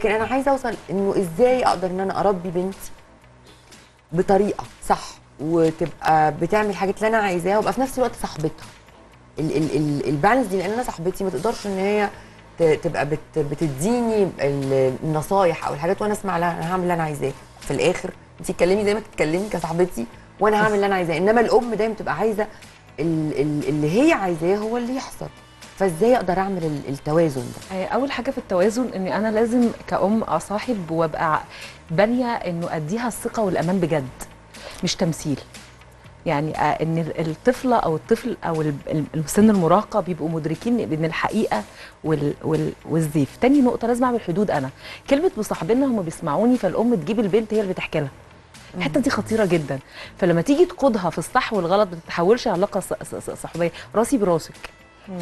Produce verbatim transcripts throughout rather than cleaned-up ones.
لكن انا عايزه اوصل انه ازاي اقدر ان انا اربي بنت بطريقه صح وتبقى بتعمل الحاجات اللي انا عايزاها وابقى في نفس الوقت صاحبتها. البالانس دي، لان انا صاحبتي ما تقدرش ان هي تبقى بتديني النصايح او الحاجات وانا اسمع لها. انا هعمل اللي انا عايزاه في الاخر، انت تتكلمي زي ما تتكلمي كصاحبتي وانا هعمل اللي انا عايزاه. انما الام دايما بتبقى عايزه اللي هي عايزاه هو اللي يحصل. فازاي اقدر اعمل التوازن ده؟ اول حاجه في التوازن ان انا لازم كأم اصاحب وابقى بانيه انه اديها الثقه والامان بجد، مش تمثيل. يعني ان الطفله او الطفل او سن المراهقه بيبقوا مدركين بين الحقيقه وال وال والزيف. تاني نقطه لازم اعمل حدود. انا كلمه مصاحبينها هم بيسمعوني، فالام تجيب البنت هي اللي بتحكي لها. الحته دي خطيره جدا، فلما تيجي تقودها في الصح والغلط ما تتحولش علاقه صحوبيه راسي براسك.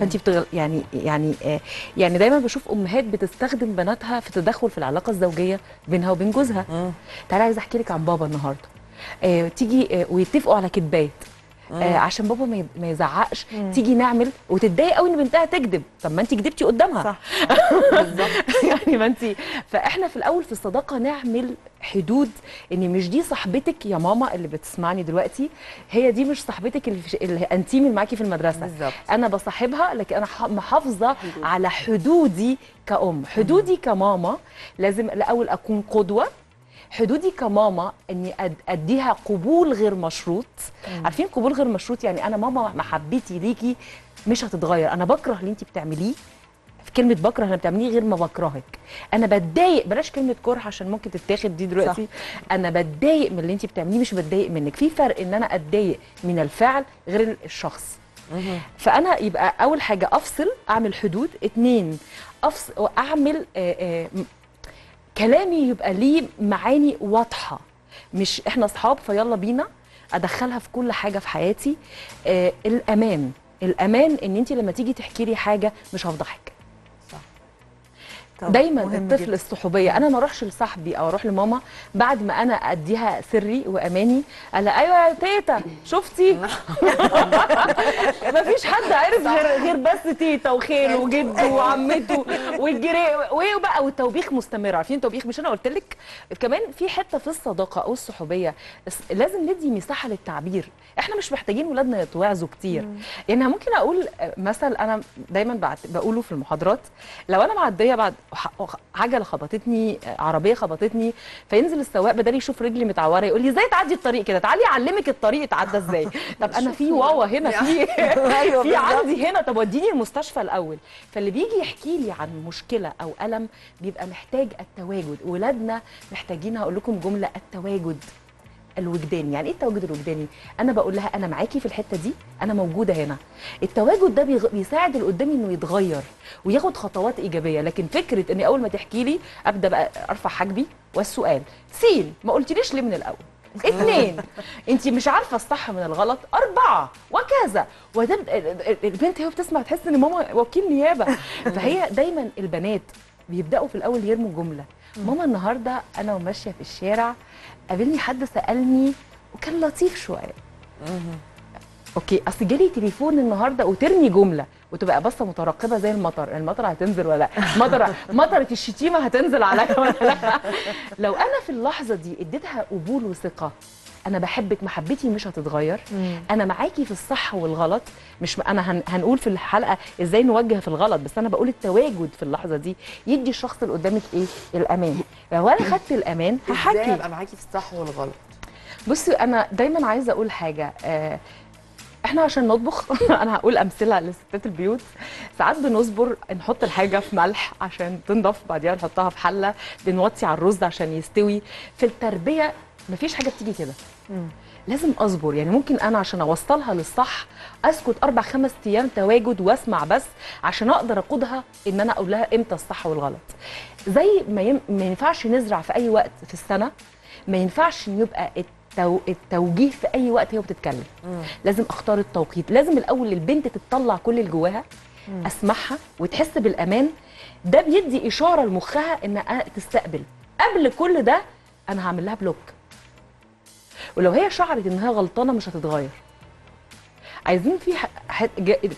فانت بتغل... يعني يعني آه يعني دايما بشوف امهات بتستخدم بناتها في تدخل في العلاقه الزوجيه بينها وبين جوزها. تعالي عايزه احكي لك عن بابا النهارده. آه تيجي آه ويتفقوا على كدبات آه عشان بابا ما ما يزعقش. مم. تيجي نعمل وتتضايق قوي ان بنتها تكذب. طب ما انت كدبتي قدامها، صح؟ بالظبط. يعني ما انت، فاحنا في الاول في الصداقه نعمل حدود ان مش دي صاحبتك يا ماما اللي بتسمعني دلوقتي، هي دي مش صاحبتك اللي, اللي انتي من معاكي في المدرسه. بالزبط. انا بصاحبها لكن انا محافظه على حدودي كأم. حدودي كماما لازم الاول اكون قدوه. حدودي كماما اني اديها قبول غير مشروط. مم. عارفين قبول غير مشروط يعني انا ماما محبتي ليكي مش هتتغير، انا بكره اللي انت بتعمليه. في كلمه بكره انا بتعمليه غير ما بكرهك، انا بتضايق، بلاش كلمه كره عشان ممكن تتاخد دي دلوقتي. صح. انا بتضايق من اللي انت بتعمليه مش بتضايق منك. في فرق ان انا اتضايق من الفعل غير الشخص. مم. فانا يبقى اول حاجه افصل، اعمل حدود. اتنين افصل اعمل آآ آآ كلامي يبقى ليه معاني واضحه، مش احنا اصحاب فيلا بينا. ادخلها في كل حاجه في حياتي. آه الامان، الامان ان انت لما تيجي تحكي لي حاجه مش هفضحك. صح. دايما الطفل جدا. الصحوبيه انا ما اروحش لصاحبي او اروح لماما بعد ما انا اديها سري واماني. قال ايوه يا تيتا شفتي ما فيش حد عارف غير غير بس تيتا وخاله وجده وعمته والجيران وبقى والتوبيخ مستمر. عارفين التوبيخ؟ مش انا قلت لك كمان في حته في الصداقه او الصحوبيه لازم ندي مساحه للتعبير. احنا مش محتاجين ولادنا يتوعظوا كتير. يعني ممكن اقول مثل انا دايما بقوله في المحاضرات، لو انا معديه بعد عجله خبطتني، عربيه خبطتني، فينزل السواق بدل يشوف رجلي متعوره يقول لي ازاي تعدي الطريق كده، تعالي اعلمك الطريق اتعدى ازاي. طب انا في واوا هنا، في في عندي هنا، طب وديني المستشفى الاول. فاللي بيجي يحكي لي عن مشكله او الم بيبقى محتاج التواجد. ولادنا محتاجين، هقول لكم جمله، التواجد الوجداني. يعني ايه التواجد الوجداني؟ انا بقول لها انا معاكي في الحته دي، انا موجوده هنا. التواجد ده بيساعد اللي قدامي انه يتغير وياخد خطوات ايجابيه. لكن فكره ان اول ما تحكي لي ابدا بقى ارفع حاجبي والسؤال سين ما قلتليش ليه من الاول؟ اثنين انت مش عارفه الصح من الغلط، اربعه وكذا. وده البنت هي بتسمع تحس ان ماما وكيل نيابه. فهي دايما البنات بيبداوا في الاول يرموا جمله. ماما النهارده انا وماشيه في الشارع قابلني حد سالني وكان لطيف شويه. اوكي، اصل جالي تليفون النهارده، وترمي جمله وتبقى بصه مترقبه زي المطر، المطر هتنزل ولا لا؟ مطر مطره الشتيمه هتنزل عليا ولا لا؟ لو انا في اللحظه دي اديتها قبول وثقه، انا بحبك، محبتي مش هتتغير، انا معاكي في الصح والغلط. مش انا هنقول في الحلقه ازاي نوجه في الغلط، بس انا بقول التواجد في اللحظه دي يدي الشخص اللي قدامك ايه؟ الامان. لو انا خدت الامان هحكي ازاي ابقى معاكي في الصح والغلط. بصي انا دايما عايزه اقول حاجه، آه احنا عشان نطبخ انا هقول امثله لستات البيوت، ساعات بنصبر نحط الحاجه في ملح عشان تنضف، بعديها نحطها في حله، بنوطي على الرز عشان يستوي. في التربيه مفيش حاجه بتيجي كده، لازم اصبر. يعني ممكن انا عشان اوصلها للصح اسكت اربع خمس ايام تواجد واسمع بس، عشان اقدر اقودها ان انا اقول لها امتى الصح والغلط. زي ما, يم... ما ينفعش نزرع في اي وقت في السنه، ما ينفعش يبقى التو... التوجيه في اي وقت هي بتتكلم. مم. لازم اختار التوقيت. لازم الاول البنت تطلع كل اللي جواها، اسمعها وتحس بالامان. ده بيدي اشاره لمخها ان تستقبل. قبل كل ده انا هعمل لها بلوك، ولو هي شعرت انها غلطانه مش هتتغير. عايزين في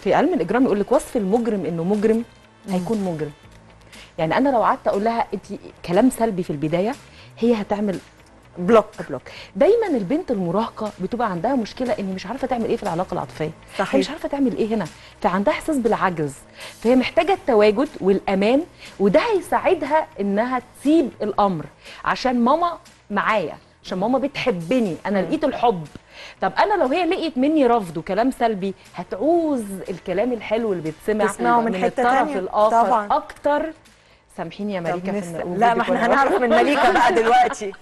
في علم الاجرام يقول لك وصف المجرم انه مجرم هيكون مجرم. يعني انا لو قعدت اقول لها انت كلام سلبي في البدايه هي هتعمل بلوك بلوك. دايما البنت المراهقه بتبقى عندها مشكله ان مش عارفه تعمل ايه في العلاقه العاطفيه، صحيح، مش عارفه تعمل ايه هنا، فعندها احساس بالعجز، فهي محتاجه التواجد والامان، وده هيساعدها انها تسيب الامر عشان ماما معايا، عشان ماما بتحبني، انا لقيت الحب. طب انا لو هي لقيت مني رفض وكلام سلبي هتعوز الكلام الحلو اللي بيتسمع من الطرف الاخر اكتر. سامحيني يا مليكه في النقوش، لا ما احنا هنعرف من مليكه بقى دلوقتي.